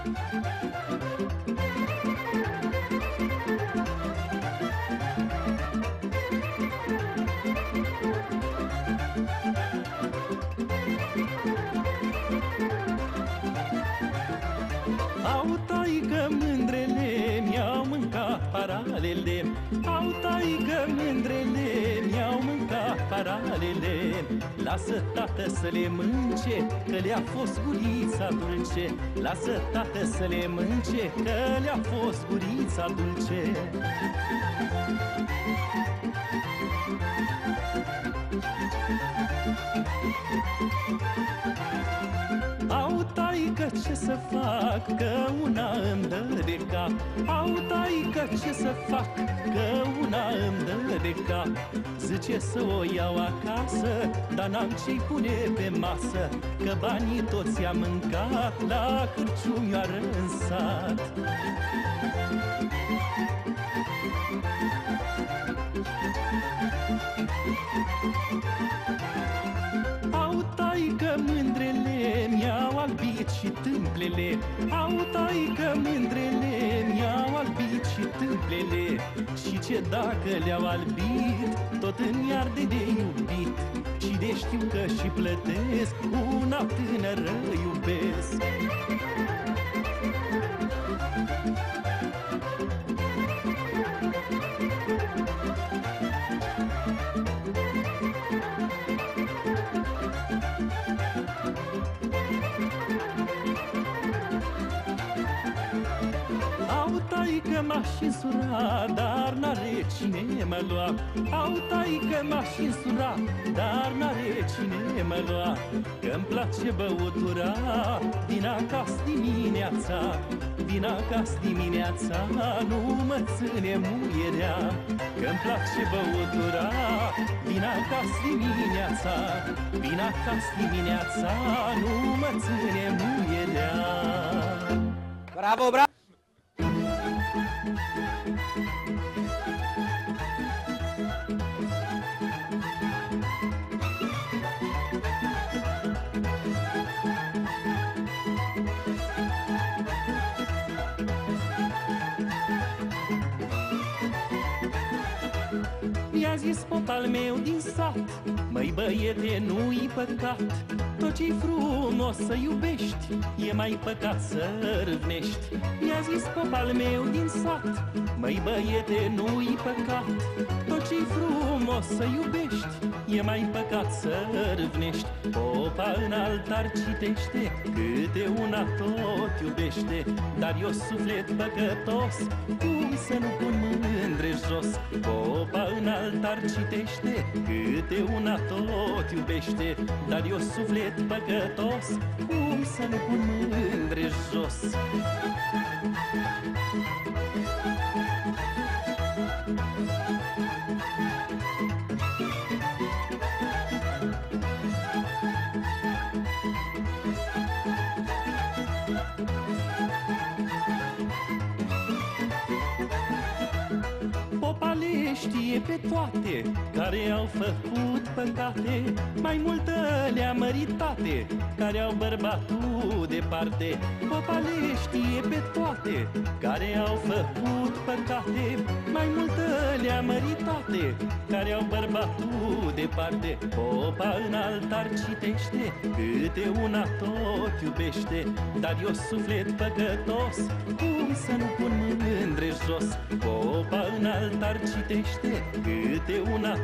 Paralele, au taică mândrele, mi-au mâncat paralele. Lasă tată să le mânce, că le-a fost gurița dulce. Lasă tată să le mânce, că le-a fost gurița dulce. Au taică ce să fac, că una îmi dă de cap. Au taică ce să fac, că una îmi dă de cap. Zice să o iau acasă, dar n-am ce-i pune pe masă, că banii toți i-am mâncat la cârciumioară în sat. Taică mândrele mi-au albit și tâmplele. Au taică mândrele mi-au albit și tâmplele. Și ce dacă le-au albit, tot îmi arde de iubit. Și de știu că și plătesc, una tânără iubesc. Taică m-aș însura, dar n-are cine mă lua. Au taică m-aș însura, dar n-are cine mă lua. Că-mi place băutura din acasă dimineața. Din acasă dimineața nu mă ține muierea. Că-mi place băutura din acasă dimineața. Din acasă dimineața nu mă ține muierea. Bravo, bravo! Mi-a zis pop al meu din sat, măi băiete, nu-i păcat. Tot ce-i frumos să iubești, e mai păcat să râvnești. Mi-a zis pop al meu din sat, măi băiete, nu-i păcat. Tot ce-i frumos să iubești, e mai păcat să râvnești. Popa în altar citește, câte una tot iubește. Dar eu suflet păcătos, cum să nu pun mândre jos. Popa în altar citește, câte una tot iubește. Dar eu suflet păcătos, cum să nu pun mândre jos. Știe pe toate care au făcut păcate, mai multă le-a măritate care au bărbatul departe. Popa le știe pe toate care au făcut păcate, mai multă le-a măritate care au bărbatul departe. Popa în altar citește, câte una tot iubește. Dar eu suflet păcătos, cum să nu pun mândre jos. Popa în altar citește, câte una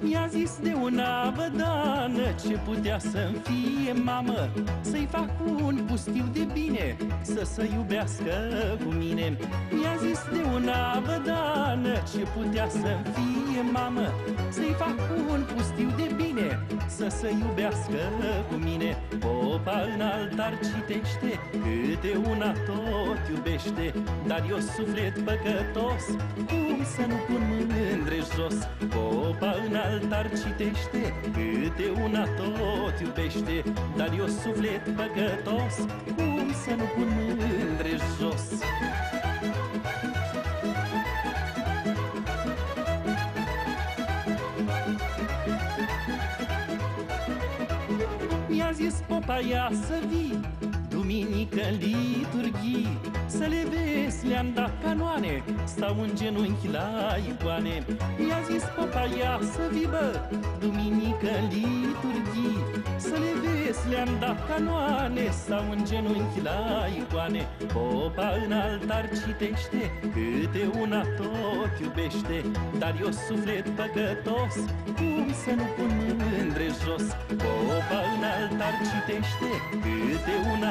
Mi-a zis de una bădană ce putea să-mi fie mamă, să-i fac un pustiu de bine, să se iubească cu mine. Mi-a zis de una bădană ce putea să-mi fie mamă, să-i fac un pustiu de bine, să se iubească cu mine. Popa în altar citește, câte una tot iubește, dar eu suflet păcătos, cum să nu pun mândre jos? Popa în altar citește, câte una tot iubește, dar eu suflet păcătos, cum să nu pun mândre jos? Mi-a zis popa, ia să vii duminică-n liturghii, să le vezi, le-am dat canoane, stau în genunchi la icoane. Mi-a zis popa, ia să vii, bă, duminică-n liturghii, să le vezi, le-am dat canoane, stau în genunchi la icoane. Popa în altar citește, câte una tot iubește, dar eu suflet păcătos, cum să nu pun mândre jos? Popa în altar citește, câte una